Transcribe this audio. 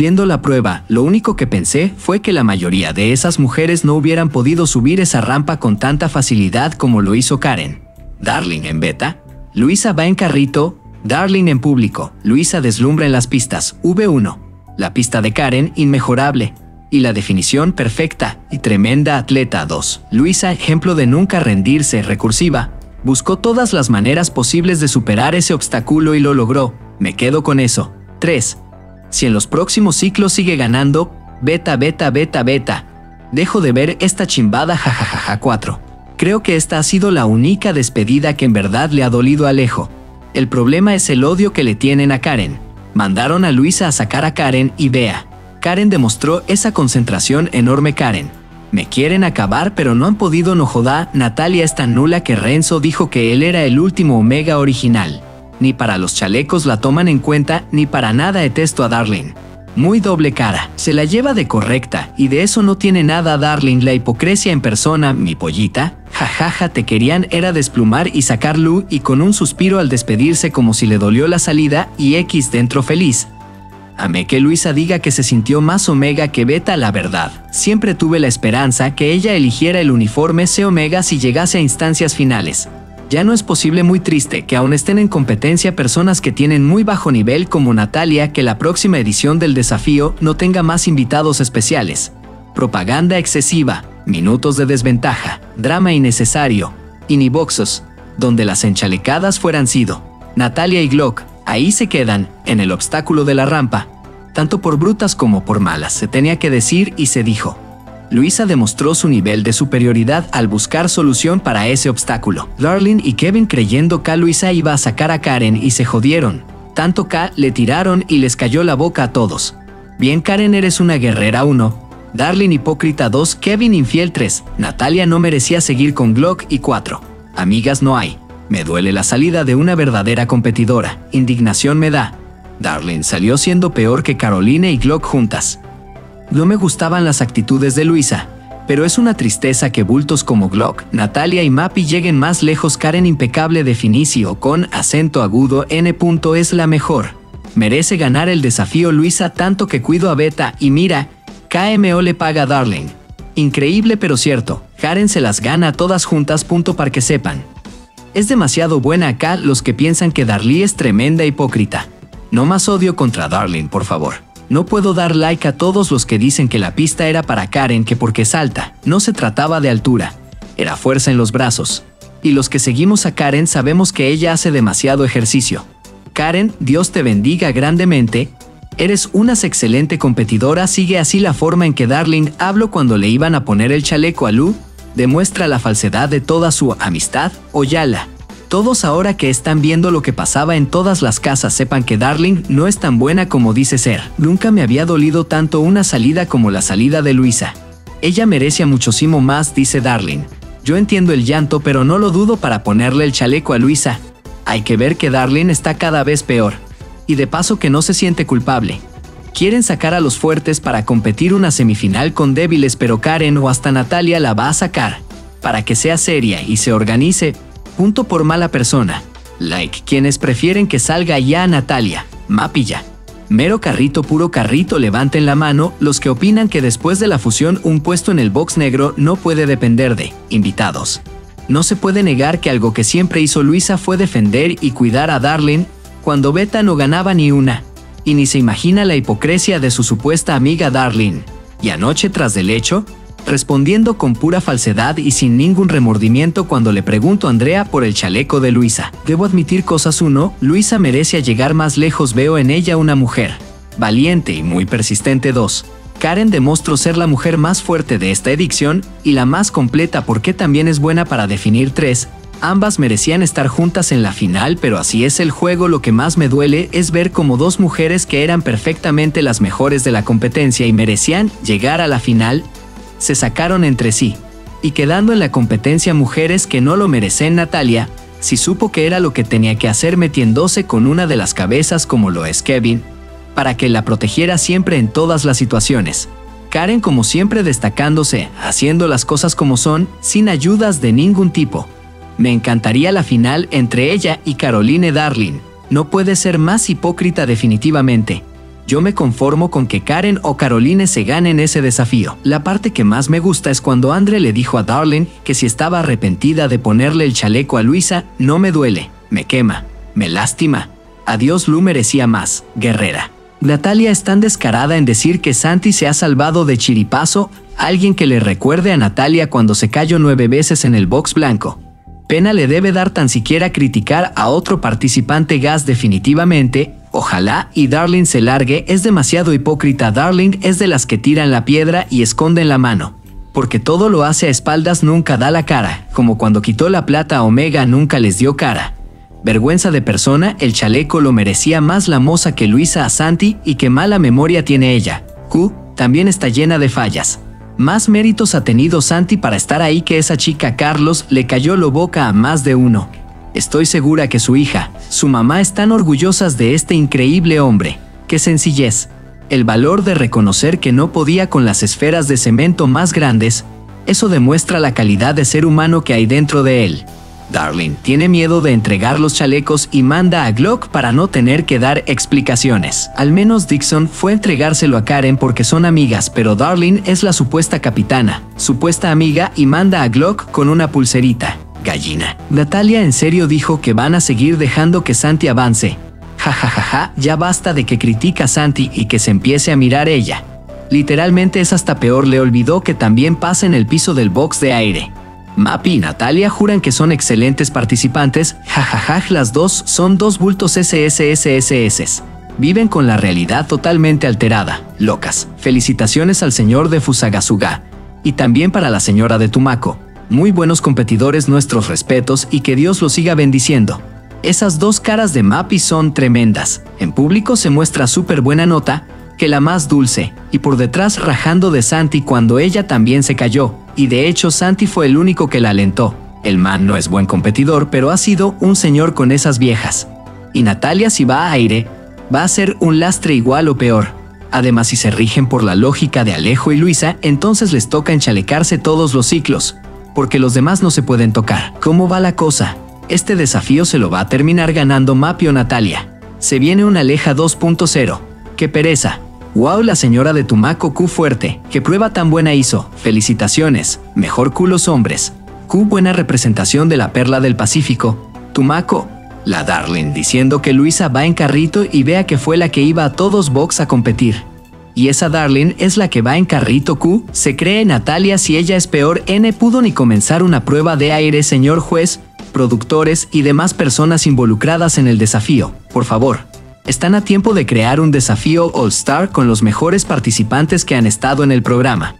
Viendo la prueba, lo único que pensé fue que la mayoría de esas mujeres no hubieran podido subir esa rampa con tanta facilidad como lo hizo Karen. Darling en beta, Luisa va en carrito, Darling en público, Luisa deslumbra en las pistas, V1. La pista de Karen, inmejorable, y la definición perfecta, y tremenda atleta 2. Luisa, ejemplo de nunca rendirse, recursiva, buscó todas las maneras posibles de superar ese obstáculo y lo logró, me quedo con eso. 3. Si en los próximos ciclos sigue ganando, beta, dejo de ver esta chimbada, jajajaja. 4. Creo que esta ha sido la única despedida que en verdad le ha dolido a Alejo. El problema es el odio que le tienen a Karen. Mandaron a Luisa a sacar a Karen y vea. Karen demostró esa concentración enorme. Karen. Me quieren acabar pero no han podido, no joda. Natalia es tan nula que Renzo dijo que él era el último Omega original. Ni para los chalecos la toman en cuenta, ni para nada. Detesto a Darling. Muy doble cara. Se la lleva de correcta, y de eso no tiene nada Darling. La hipocresía en persona, mi pollita. Jajaja, te querían era desplumar y sacar Lu, y con un suspiro al despedirse como si le dolió la salida, y X dentro feliz. Amé que Luisa diga que se sintió más Omega que Beta, la verdad. Siempre tuve la esperanza que ella eligiera el uniforme C Omega si llegase a instancias finales. Ya no es posible. Muy triste que aún estén en competencia personas que tienen muy bajo nivel como Natalia. Que la próxima edición del desafío no tenga más invitados especiales. Propaganda excesiva, minutos de desventaja, drama innecesario, y ni boxos, donde las enchalecadas fueran sido Natalia y Glock, ahí se quedan, en el obstáculo de la rampa, tanto por brutas como por malas, se tenía que decir y se dijo. Luisa demostró su nivel de superioridad al buscar solución para ese obstáculo. Darling y Kevin creyendo que Luisa iba a sacar a Karen y se jodieron, tanto que le tiraron y les cayó la boca a todos. Bien Karen, eres una guerrera 1, Darling hipócrita 2, Kevin infiel 3, Natalia no merecía seguir con Glock y 4. Amigas no hay. Me duele la salida de una verdadera competidora. Indignación me da. Darling salió siendo peor que Caroline y Glock juntas. No me gustaban las actitudes de Luisa, pero es una tristeza que bultos como Glock, Natalia y Mappy lleguen más lejos. Karen impecable de finicio con acento agudo N. Es la mejor. Merece ganar el desafío Luisa, tanto que cuido a Beta y mira, KMO le paga a Darling. Increíble pero cierto, Karen se las gana todas juntas. Punto para que sepan. Es demasiado buena. Acá los que piensan que Darling es tremenda hipócrita. No más odio contra Darling, por favor. No puedo dar like a todos los que dicen que la pista era para Karen, que porque salta. No se trataba de altura, era fuerza en los brazos. Y los que seguimos a Karen sabemos que ella hace demasiado ejercicio. Karen, Dios te bendiga grandemente. Eres una excelente competidora, sigue así. La forma en que Darling habló cuando le iban a poner el chaleco a Lu demuestra la falsedad de toda su amistad, Oyala. Todos ahora que están viendo lo que pasaba en todas las casas sepan que Darling no es tan buena como dice ser. Nunca me había dolido tanto una salida como la salida de Luisa. Ella merecía muchísimo más, dice Darling. Yo entiendo el llanto pero no lo dudo para ponerle el chaleco a Luisa. Hay que ver que Darling está cada vez peor. Y de paso que no se siente culpable. Quieren sacar a los fuertes para competir una semifinal con débiles, pero Karen o hasta Natalia la va a sacar. Para que sea seria y se organice. Punto por mala persona. Like quienes prefieren que salga ya Natalia, Mapilla. Mero carrito, puro carrito. Levanten la mano los que opinan que después de la fusión un puesto en el box negro no puede depender de invitados. No se puede negar que algo que siempre hizo Luisa fue defender y cuidar a Darling, cuando Beta no ganaba ni una, y ni se imagina la hipocresía de su supuesta amiga Darling. Y anoche tras del hecho, respondiendo con pura falsedad y sin ningún remordimiento cuando le pregunto a Andrea por el chaleco de Luisa. Debo admitir cosas. 1. Luisa merece llegar más lejos, veo en ella una mujer valiente y muy persistente. 2. Karen demostró ser la mujer más fuerte de esta edición y la más completa porque también es buena para definir. 3. Ambas merecían estar juntas en la final, pero así es el juego. Lo que más me duele es ver cómo dos mujeres que eran perfectamente las mejores de la competencia y merecían llegar a la final, se sacaron entre sí. Y quedando en la competencia mujeres que no lo merecen. Natalia, si supo que era lo que tenía que hacer metiéndose con una de las cabezas como lo es Kevin, para que la protegiera siempre en todas las situaciones. Karen como siempre destacándose, haciendo las cosas como son, sin ayudas de ningún tipo. Me encantaría la final entre ella y Caroline Darling. No puede ser más hipócrita definitivamente. Yo me conformo con que Karen o Caroline se ganen ese desafío. La parte que más me gusta es cuando Andre le dijo a Darlene que si estaba arrepentida de ponerle el chaleco a Luisa, no me duele, me quema, me lástima. Adiós, Lu merecía más, guerrera. Natalia es tan descarada en decir que Santi se ha salvado de chiripazo, alguien que le recuerde a Natalia cuando se cayó 9 veces en el box blanco. Pena le debe dar tan siquiera criticar a otro participante gas definitivamente, ojalá y Darlene se largue, es demasiado hipócrita. Darlene es de las que tiran la piedra y esconden la mano, porque todo lo hace a espaldas, nunca da la cara, como cuando quitó la plata a Omega, nunca les dio cara. Vergüenza de persona, el chaleco lo merecía más la moza que Luisa a Santi, y qué mala memoria tiene ella. Q también está llena de fallas. Más méritos ha tenido Santi para estar ahí que esa chica. Carlos le cayó la boca a más de uno. Estoy segura que su hija, su mamá están orgullosas de este increíble hombre. ¡Qué sencillez! El valor de reconocer que no podía con las esferas de cemento más grandes, eso demuestra la calidad de ser humano que hay dentro de él. Darlene tiene miedo de entregar los chalecos y manda a Glock para no tener que dar explicaciones. Al menos Dixon fue a entregárselo a Karen porque son amigas, pero Darlene es la supuesta capitana, supuesta amiga, y manda a Glock con una pulserita. Gallina. Natalia en serio dijo que van a seguir dejando que Santi avance. Ja ja ja ja, ya basta de que critica a Santi y que se empiece a mirar ella. Literalmente es hasta peor, le olvidó que también pasa en el piso del box de aire. Mapi y Natalia juran que son excelentes participantes, jajaja, las dos son dos bultos SSSSS. Viven con la realidad totalmente alterada, locas. Felicitaciones al señor de Fusagasugá y también para la señora de Tumaco. Muy buenos competidores, nuestros respetos y que Dios los siga bendiciendo. Esas dos caras de Mapi son tremendas. En público se muestra súper buena nota, que la más dulce, y por detrás rajando de Santi cuando ella también se cayó, y de hecho Santi fue el único que la alentó. El man no es buen competidor, pero ha sido un señor con esas viejas. Y Natalia, si va a aire, va a ser un lastre igual o peor. Además, si se rigen por la lógica de Alejo y Luisa, entonces les toca enchalecarse todos los ciclos, porque los demás no se pueden tocar. ¿Cómo va la cosa? Este desafío se lo va a terminar ganando Mapi o Natalia. Se viene una Aleja 2.0. ¡Qué pereza! Wow, la señora de Tumaco. Q fuerte, qué prueba tan buena hizo, felicitaciones, mejor Q los hombres. Q buena representación de la perla del Pacífico, Tumaco. La Darlene diciendo que Luisa va en carrito y vea que fue la que iba a todos box a competir. Y esa Darlene es la que va en carrito. Q se cree Natalia, si ella es peor. N pudo ni comenzar una prueba de aire, señor juez, productores y demás personas involucradas en el desafío, por favor. Están a tiempo de crear un desafío All Star con los mejores participantes que han estado en el programa.